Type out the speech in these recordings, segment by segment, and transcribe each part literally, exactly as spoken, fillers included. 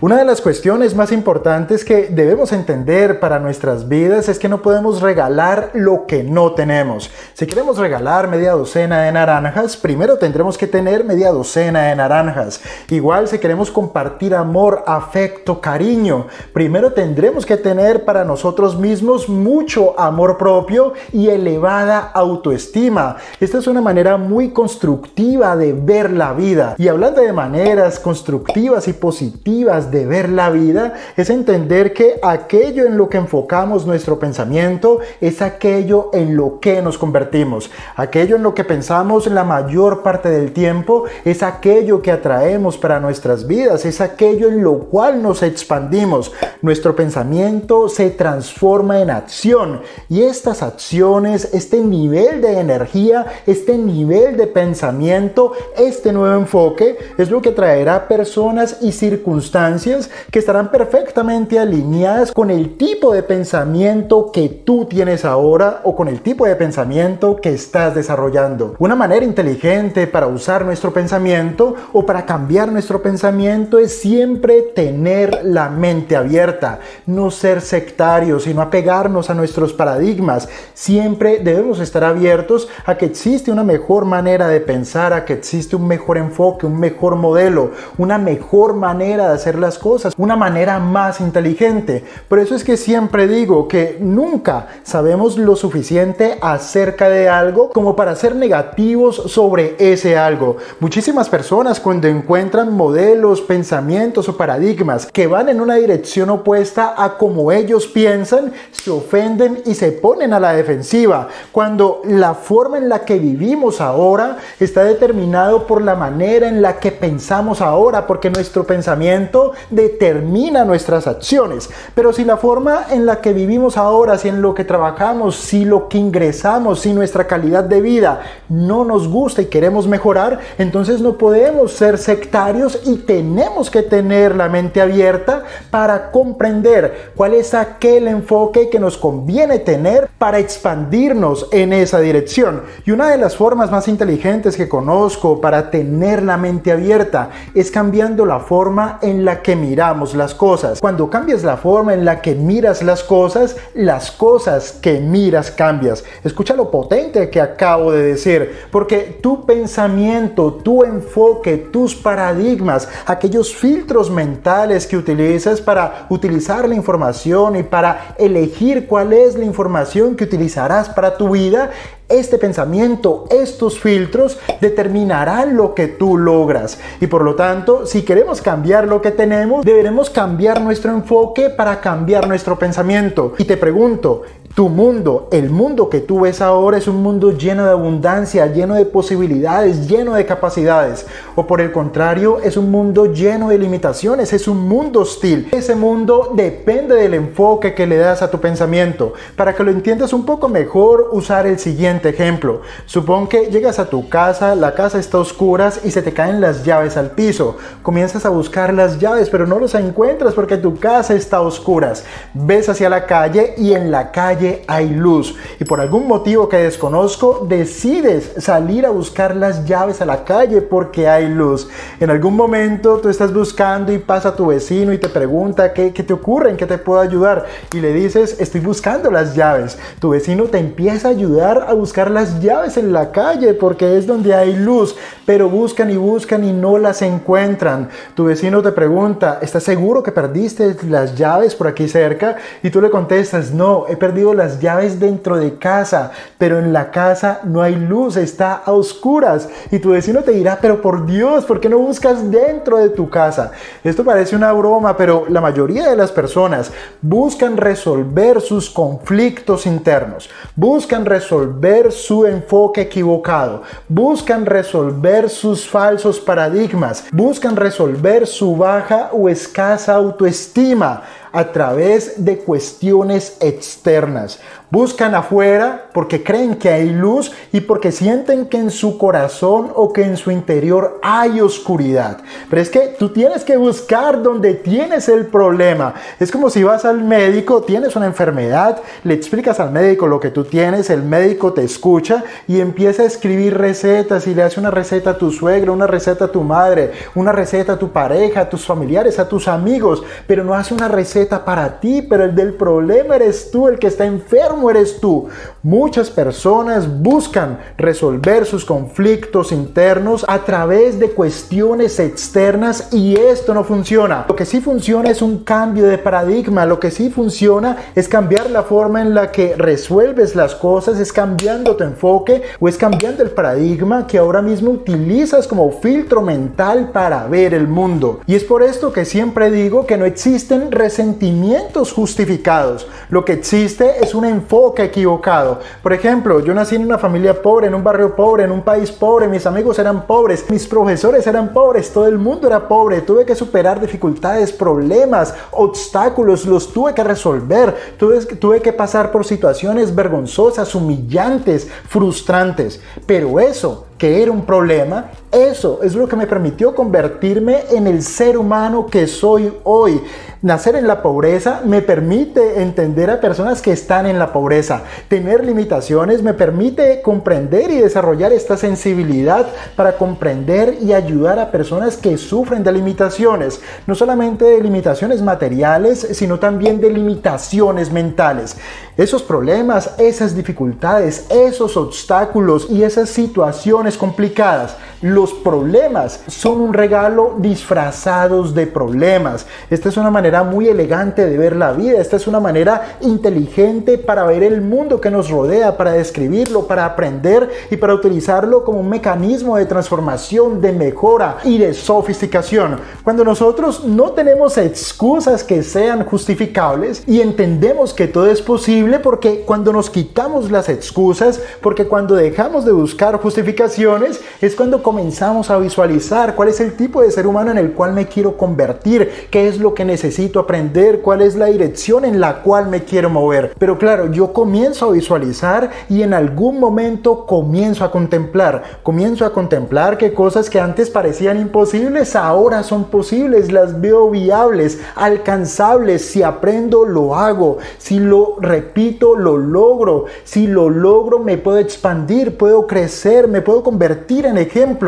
Una de las cuestiones más importantes que debemos entender para nuestras vidas es que no podemos regalar lo que no tenemos. Si queremos regalar media docena de naranjas, primero tendremos que tener media docena de naranjas. Igual, si queremos compartir amor, afecto, cariño, primero tendremos que tener para nosotros mismos mucho amor propio y elevada autoestima. Esta es una manera muy constructiva de ver la vida. Y hablando de maneras constructivas y positivas de ver la vida, es entender que aquello en lo que enfocamos nuestro pensamiento es aquello en lo que nos convertimos. Aquello en lo que pensamos la mayor parte del tiempo es aquello que atraemos para nuestras vidas, es aquello en lo cual nos expandimos. Nuestro pensamiento se transforma en acción, y estas acciones, este nivel de energía, este nivel de pensamiento, este nuevo enfoque es lo que traerá personas y circunstancias que estarán perfectamente alineadas con el tipo de pensamiento que tú tienes ahora o con el tipo de pensamiento que estás desarrollando. Una manera inteligente para usar nuestro pensamiento o para cambiar nuestro pensamiento es siempre tener la mente abierta, no ser sectarios y no apegarnos a nuestros paradigmas. Siempre debemos estar abiertos a que existe una mejor manera de pensar, a que existe un mejor enfoque, un mejor modelo, una mejor manera de hacer las cosas, una manera más inteligente. Por eso es que siempre digo que nunca sabemos lo suficiente acerca de algo como para ser negativos sobre ese algo. Muchísimas personas, cuando encuentran modelos, pensamientos o paradigmas que van en una dirección opuesta a como ellos piensan, se ofenden y se ponen a la defensiva, cuando la forma en la que vivimos ahora está determinado por la manera en la que pensamos ahora, porque nuestro pensamiento determina nuestras acciones. Pero si la forma en la que vivimos ahora, si en lo que trabajamos, si lo que ingresamos, si nuestra calidad de vida no nos gusta y queremos mejorar, entonces no podemos ser sectarios y tenemos que tener la mente abierta para comprender cuál es aquel enfoque que nos conviene tener para expandirnos en esa dirección. Y una de las formas más inteligentes que conozco para tener la mente abierta es cambiando la forma en la que miramos las cosas. Cuando cambias la forma en la que miras las cosas, las cosas que miras cambias. Escucha lo potente que acabo de decir, porque tu pensamiento, tu enfoque, tus paradigmas, aquellos filtros mentales que utilizas para utilizar la información y para elegir cuál es la información que utilizarás para tu vida, este pensamiento, estos filtros determinarán lo que tú logras. Y por lo tanto, si queremos cambiar lo que tenemos, deberemos cambiar nuestro enfoque para cambiar nuestro pensamiento. Y te pregunto, tu mundo, el mundo que tú ves ahora, es un mundo lleno de abundancia, lleno de posibilidades, lleno de capacidades, o por el contrario, es un mundo lleno de limitaciones, es un mundo hostil. Ese mundo depende del enfoque que le das a tu pensamiento. Para que lo entiendas un poco mejor, usar el siguiente ejemplo. Supón que llegas a tu casa, la casa está a oscuras y se te caen las llaves al piso. Comienzas a buscar las llaves, pero no las encuentras porque tu casa está a oscuras. Ves hacia la calle y en la calle hay luz, y por algún motivo que desconozco decides salir a buscar las llaves a la calle porque hay luz. En algún momento tú estás buscando y pasa tu vecino y te pregunta qué, qué te ocurre, en qué te puedo ayudar, y le dices estoy buscando las llaves. Tu vecino te empieza a ayudar a buscar las llaves en la calle porque es donde hay luz, pero buscan y buscan y no las encuentran. Tu vecino te pregunta, ¿estás seguro que perdiste las llaves por aquí cerca? Y tú le contestas, no, he perdido las llaves dentro de casa, pero en la casa no hay luz, está a oscuras. Y tu vecino te dirá, pero por Dios, ¿por qué no buscas dentro de tu casa? Esto parece una broma, pero la mayoría de las personas buscan resolver sus conflictos internos, buscan resolver su enfoque equivocado, buscan resolver sus falsos paradigmas, buscan resolver su baja o escasa autoestima. a través de cuestiones externas. Buscan afuera porque creen que hay luz y porque sienten que en su corazón o que en su interior hay oscuridad. Pero es que tú tienes que buscar donde tienes el problema. Es como si vas al médico, tienes una enfermedad, le explicas al médico lo que tú tienes, el médico te escucha y empieza a escribir recetas y le hace una receta a tu suegra, una receta a tu madre, una receta a tu pareja, a tus familiares, a tus amigos, pero no hace una receta para ti, pero el del problema eres tú, el que está enfermo eres tú. Muchas personas buscan resolver sus conflictos internos a través de cuestiones externas y esto no funciona. Lo que sí funciona es un cambio de paradigma. Lo que sí funciona es cambiar la forma en la que resuelves las cosas, es cambiando tu enfoque o es cambiando el paradigma que ahora mismo utilizas como filtro mental para ver el mundo. Y es por esto que siempre digo que no existen resentimientos justificados. Lo que existe es un enfoque enfoque equivocado. Por ejemplo, yo nací en una familia pobre, en un barrio pobre, en un país pobre, mis amigos eran pobres, mis profesores eran pobres, todo el mundo era pobre, tuve que superar dificultades, problemas, obstáculos, los tuve que resolver, tuve, tuve que pasar por situaciones vergonzosas, humillantes, frustrantes, pero eso que era un problema, eso es lo que me permitió convertirme en el ser humano que soy hoy. Nacer en la pobreza me permite entender a personas que están en la pobreza. Tener limitaciones me permite comprender y desarrollar esta sensibilidad para comprender y ayudar a personas que sufren de limitaciones. No solamente de limitaciones materiales, sino también de limitaciones mentales. Esos problemas, esas dificultades, esos obstáculos y esas situaciones complicadas. Los problemas son un regalo disfrazados de problemas. Esta es una manera muy elegante de ver la vida. Esta es una manera inteligente para ver el mundo que nos rodea, para describirlo, para aprender y para utilizarlo como un mecanismo de transformación, de mejora y de sofisticación. Cuando nosotros no tenemos excusas que sean justificables y entendemos que todo es posible, porque cuando nos quitamos las excusas, porque cuando dejamos de buscar justificaciones, es cuando comenzamos a visualizar cuál es el tipo de ser humano en el cual me quiero convertir, qué es lo que necesito aprender, cuál es la dirección en la cual me quiero mover. Pero claro, yo comienzo a visualizar y en algún momento comienzo a contemplar, comienzo a contemplar que cosas que antes parecían imposibles ahora son posibles, las veo viables, alcanzables. Si aprendo, lo hago, si lo repito, lo logro, si lo logro me puedo expandir, puedo crecer, me puedo convertir en ejemplo.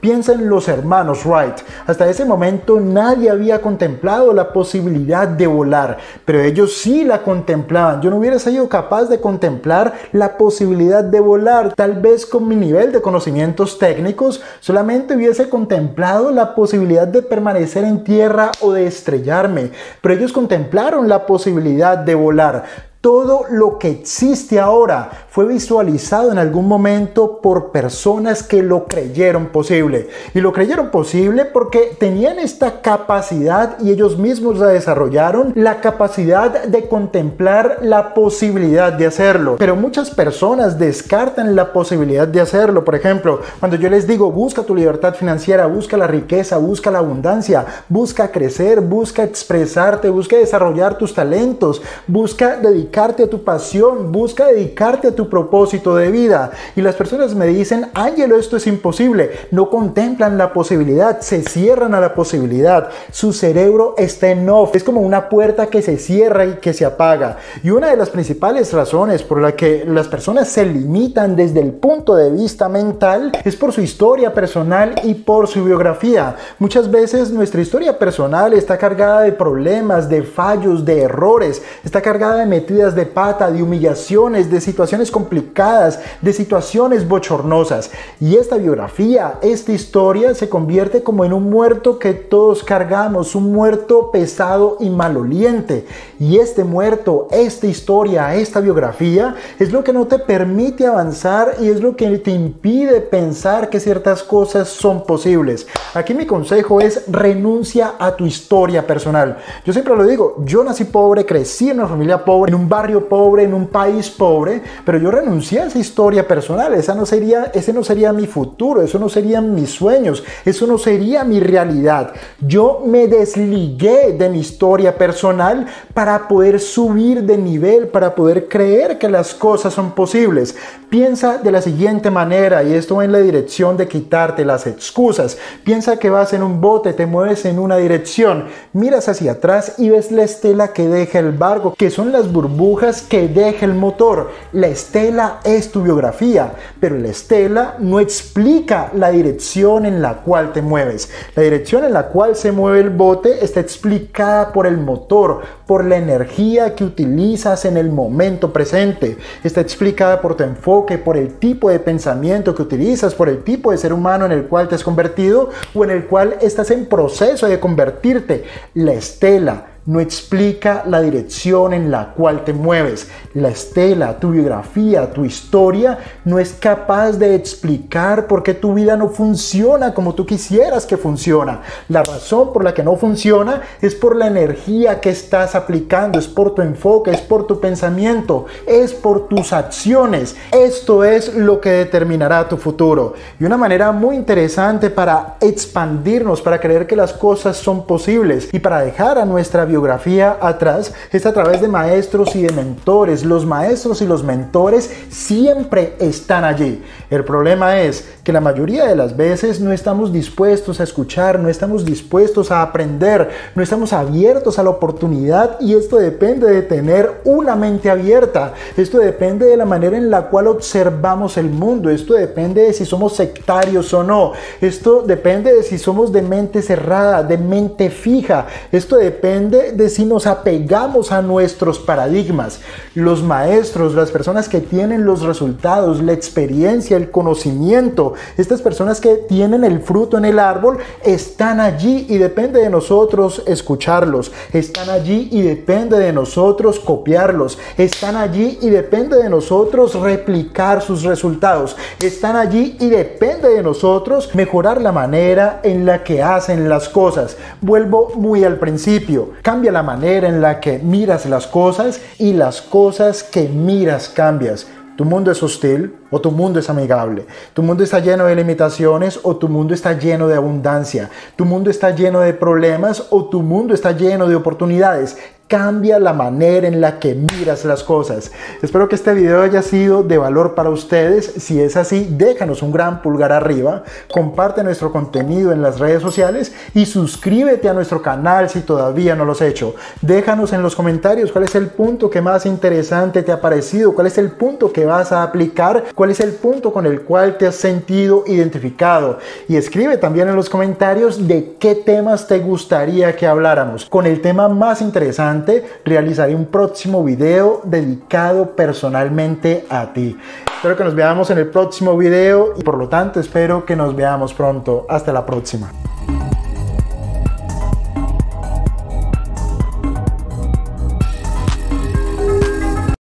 Piensa en los hermanos Wright. Hasta ese momento nadie había contemplado la posibilidad de volar, pero ellos sí la contemplaban. Yo no hubiera sido capaz de contemplar la posibilidad de volar. Tal vez con mi nivel de conocimientos técnicos solamente hubiese contemplado la posibilidad de permanecer en tierra o de estrellarme, pero ellos contemplaron la posibilidad de volar. Todo lo que existe ahora fue visualizado en algún momento por personas que lo creyeron posible. Y lo creyeron posible porque tenían esta capacidad y ellos mismos la desarrollaron, la capacidad de contemplar la posibilidad de hacerlo. Pero muchas personas descartan la posibilidad de hacerlo. Por ejemplo, cuando yo les digo busca tu libertad financiera, busca la riqueza, busca la abundancia, busca crecer, busca expresarte, busca desarrollar tus talentos, busca dedicar dedicarte a tu pasión, busca dedicarte a tu propósito de vida. Y las personas me dicen, Ángelo, esto es imposible. No contemplan la posibilidad, se cierran a la posibilidad. Su cerebro está en off. Es como una puerta que se cierra y que se apaga. Y una de las principales razones por la que las personas se limitan desde el punto de vista mental es por su historia personal y por su biografía. Muchas veces nuestra historia personal está cargada de problemas, de fallos, de errores. Está cargada de metidas de pata, de humillaciones, de situaciones complicadas, de situaciones bochornosas. Y esta biografía, esta historia se convierte como en un muerto que todos cargamos, un muerto pesado y maloliente. Y este muerto, esta historia, esta biografía es lo que no te permite avanzar y es lo que te impide pensar que ciertas cosas son posibles. Aquí mi consejo es renuncia a tu historia personal. Yo siempre lo digo, yo nací pobre, crecí en una familia pobre, en un un barrio pobre, en un país pobre, pero yo renuncié a esa historia personal, esa no sería, ese no sería mi futuro, eso no serían mis sueños, eso no sería mi realidad. Yo me desligué de mi historia personal para poder subir de nivel, para poder creer que las cosas son posibles. Piensa de la siguiente manera, y esto va en la dirección de quitarte las excusas. Piensa que vas en un bote, te mueves en una dirección, miras hacia atrás y ves la estela que deja el barco, que son las burbujas que deja el motor. La estela es tu biografía, pero la estela no explica la dirección en la cual te mueves. La dirección en la cual se mueve el bote está explicada por el motor, por la energía que utilizas en el momento presente. Está explicada por tu enfoque, por el tipo de pensamiento que utilizas, por el tipo de ser humano en el cual te has convertido o en el cual estás en proceso de convertirte. La estela no explica la dirección en la cual te mueves. La estela, tu biografía, tu historia, no es capaz de explicar por qué tu vida no funciona como tú quisieras que funciona. La razón por la que no funciona es por la energía que estás aplicando, es por tu enfoque, es por tu pensamiento, es por tus acciones. Esto es lo que determinará tu futuro. Y una manera muy interesante para expandirnos, para creer que las cosas son posibles y para dejar a nuestra biografía biografía atrás es a través de maestros y de mentores. Los maestros y los mentores siempre están allí. El problema es que la mayoría de las veces no estamos dispuestos a escuchar, no estamos dispuestos a aprender, no estamos abiertos a la oportunidad, y esto depende de tener una mente abierta. Esto depende de la manera en la cual observamos el mundo. Esto depende de si somos sectarios o no. Esto depende de si somos de mente cerrada, de mente fija. Esto depende de si nos apegamos a nuestros paradigmas. Los maestros, las personas que tienen los resultados, la experiencia, el conocimiento, estas personas que tienen el fruto en el árbol, están allí y depende de nosotros escucharlos. Están allí y depende de nosotros copiarlos. Están allí y depende de nosotros replicar sus resultados. Están allí y depende de nosotros mejorar la manera en la que hacen las cosas. Vuelvo muy al principio. Cambia la manera en la que miras las cosas y las cosas que miras cambias. Tu mundo es hostil o tu mundo es amigable. Tu mundo está lleno de limitaciones o tu mundo está lleno de abundancia. Tu mundo está lleno de problemas o tu mundo está lleno de oportunidades. Cambia la manera en la que miras las cosas. Espero que este video haya sido de valor para ustedes. Si es así, déjanos un gran pulgar arriba, comparte nuestro contenido en las redes sociales y suscríbete a nuestro canal si todavía no lo has hecho. Déjanos en los comentarios cuál es el punto que más interesante te ha parecido, cuál es el punto que vas a aplicar, cuál es el punto con el cual te has sentido identificado. Y escribe también en los comentarios de qué temas te gustaría que habláramos. Con el tema más interesante realizaré un próximo video dedicado personalmente a ti. Espero que nos veamos en el próximo video y por lo tanto espero que nos veamos pronto. Hasta la próxima.